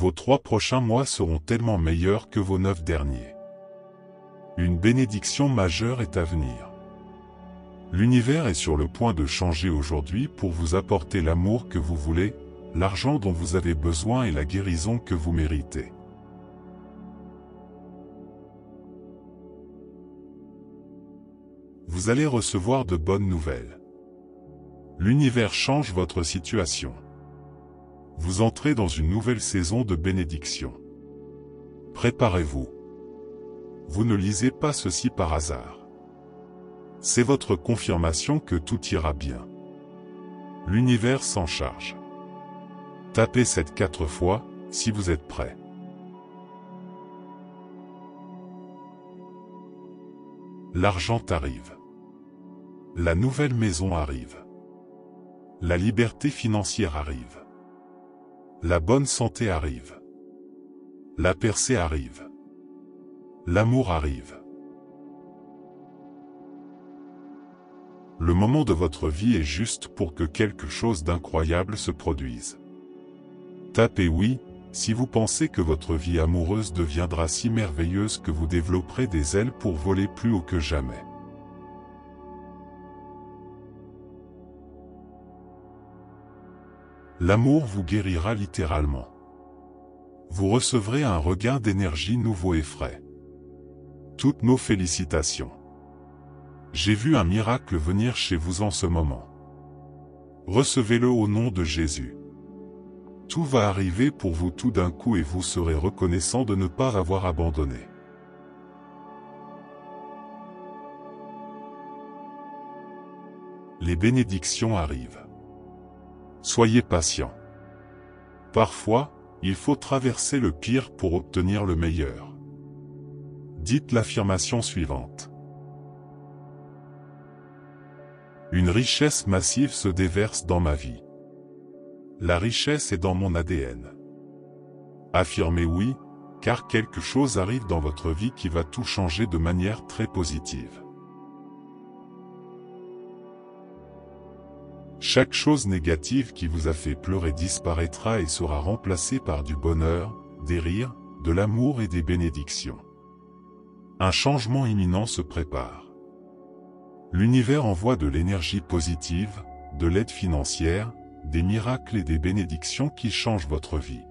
Vos 3 prochains mois seront tellement meilleurs que vos 9 derniers. Une bénédiction majeure est à venir. L'univers est sur le point de changer aujourd'hui pour vous apporter l'amour que vous voulez, l'argent dont vous avez besoin et la guérison que vous méritez. Vous allez recevoir de bonnes nouvelles. L'univers change votre situation. Vous entrez dans une nouvelle saison de bénédiction. Préparez-vous. Vous ne lisez pas ceci par hasard. C'est votre confirmation que tout ira bien. L'univers s'en charge. Tapez cette 4 fois, si vous êtes prêt. L'argent arrive. La nouvelle maison arrive. La liberté financière arrive. La bonne santé arrive. La percée arrive. L'amour arrive. Le moment de votre vie est juste pour que quelque chose d'incroyable se produise. Tapez oui, si vous pensez que votre vie amoureuse deviendra si merveilleuse que vous développerez des ailes pour voler plus haut que jamais. L'amour vous guérira littéralement. Vous recevrez un regain d'énergie nouveau et frais. Toutes nos félicitations. J'ai vu un miracle venir chez vous en ce moment. Recevez-le au nom de Jésus. Tout va arriver pour vous tout d'un coup et vous serez reconnaissant de ne pas avoir abandonné. Les bénédictions arrivent. Soyez patient. Parfois, il faut traverser le pire pour obtenir le meilleur. Dites l'affirmation suivante. Une richesse massive se déverse dans ma vie. La richesse est dans mon ADN. Affirmez oui, car quelque chose arrive dans votre vie qui va tout changer de manière très positive. Chaque chose négative qui vous a fait pleurer disparaîtra et sera remplacée par du bonheur, des rires, de l'amour et des bénédictions. Un changement imminent se prépare. L'univers envoie de l'énergie positive, de l'aide financière, des miracles et des bénédictions qui changent votre vie.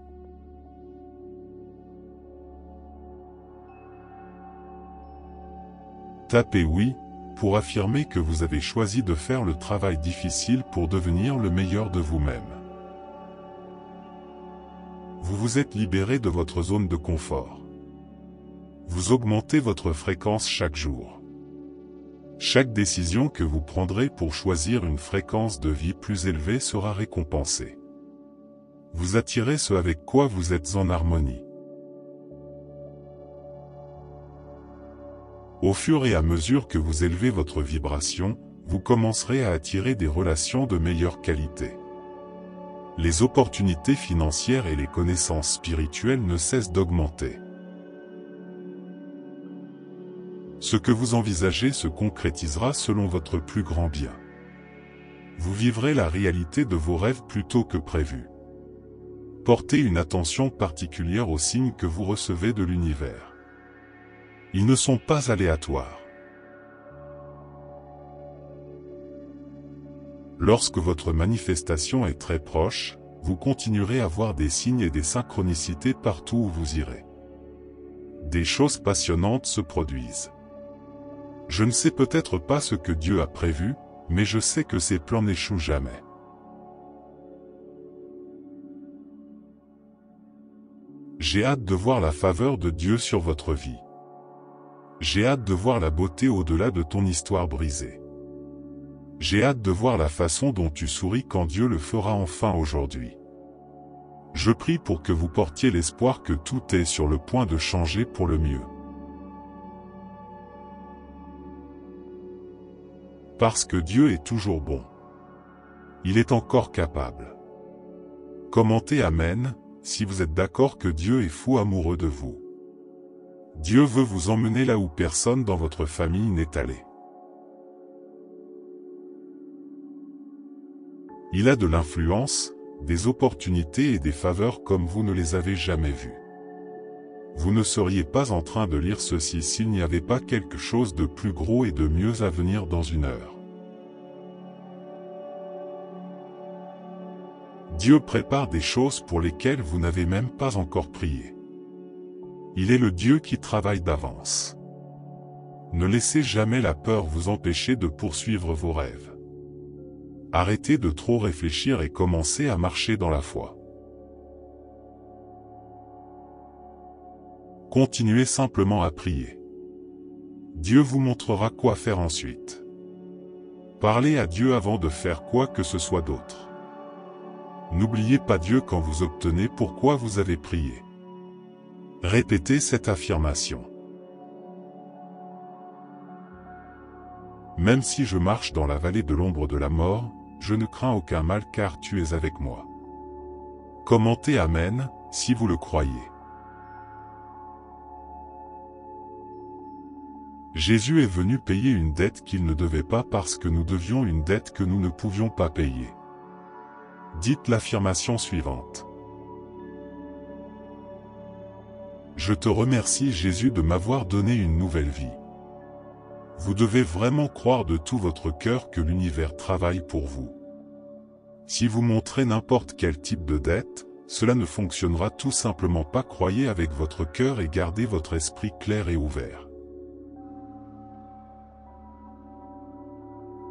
Tapez oui pour affirmer que vous avez choisi de faire le travail difficile pour devenir le meilleur de vous-même. Vous vous êtes libéré de votre zone de confort. Vous augmentez votre fréquence chaque jour. Chaque décision que vous prendrez pour choisir une fréquence de vie plus élevée sera récompensée. Vous attirez ce avec quoi vous êtes en harmonie. Au fur et à mesure que vous élevez votre vibration, vous commencerez à attirer des relations de meilleure qualité. Les opportunités financières et les connaissances spirituelles ne cessent d'augmenter. Ce que vous envisagez se concrétisera selon votre plus grand bien. Vous vivrez la réalité de vos rêves plus tôt que prévu. Portez une attention particulière aux signes que vous recevez de l'univers. Ils ne sont pas aléatoires. Lorsque votre manifestation est très proche, vous continuerez à voir des signes et des synchronicités partout où vous irez. Des choses passionnantes se produisent. Je ne sais peut-être pas ce que Dieu a prévu, mais je sais que ses plans n'échouent jamais. J'ai hâte de voir la faveur de Dieu sur votre vie. J'ai hâte de voir la beauté au-delà de ton histoire brisée. J'ai hâte de voir la façon dont tu souris quand Dieu le fera enfin aujourd'hui. Je prie pour que vous portiez l'espoir que tout est sur le point de changer pour le mieux. Parce que Dieu est toujours bon. Il est encore capable. Commentez Amen si vous êtes d'accord que Dieu est fou amoureux de vous. Dieu veut vous emmener là où personne dans votre famille n'est allé. Il a de l'influence, des opportunités et des faveurs comme vous ne les avez jamais vues. Vous ne seriez pas en train de lire ceci s'il n'y avait pas quelque chose de plus gros et de mieux à venir dans une heure. Dieu prépare des choses pour lesquelles vous n'avez même pas encore prié. Il est le Dieu qui travaille d'avance. Ne laissez jamais la peur vous empêcher de poursuivre vos rêves. Arrêtez de trop réfléchir et commencez à marcher dans la foi. Continuez simplement à prier. Dieu vous montrera quoi faire ensuite. Parlez à Dieu avant de faire quoi que ce soit d'autre. N'oubliez pas Dieu quand vous obtenez pourquoi vous avez prié. Répétez cette affirmation. Même si je marche dans la vallée de l'ombre de la mort, je ne crains aucun mal car tu es avec moi. Commentez Amen si vous le croyez. Jésus est venu payer une dette qu'il ne devait pas parce que nous devions une dette que nous ne pouvions pas payer. Dites l'affirmation suivante. Je te remercie Jésus de m'avoir donné une nouvelle vie. Vous devez vraiment croire de tout votre cœur que l'univers travaille pour vous. Si vous montrez n'importe quel type de dette, cela ne fonctionnera tout simplement pas. Croyez avec votre cœur et gardez votre esprit clair et ouvert.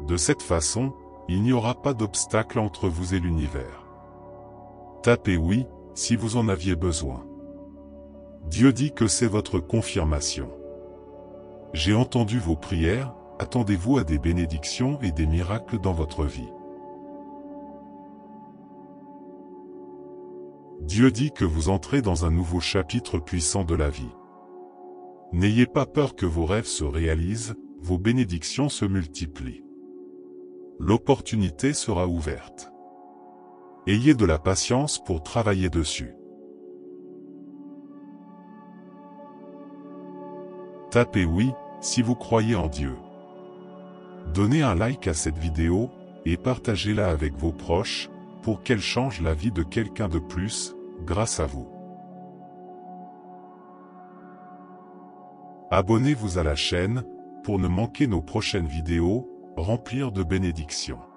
De cette façon, il n'y aura pas d'obstacle entre vous et l'univers. Tapez oui, si vous en aviez besoin. Dieu dit que c'est votre confirmation. J'ai entendu vos prières, attendez-vous à des bénédictions et des miracles dans votre vie. Dieu dit que vous entrez dans un nouveau chapitre puissant de la vie. N'ayez pas peur que vos rêves se réalisent, vos bénédictions se multiplient. L'opportunité sera ouverte. Ayez de la patience pour travailler dessus. Tapez oui si vous croyez en Dieu. Donnez un like à cette vidéo et partagez-la avec vos proches pour qu'elle change la vie de quelqu'un de plus grâce à vous. Abonnez-vous à la chaîne pour ne manquer nos prochaines vidéos. Remplir de bénédictions.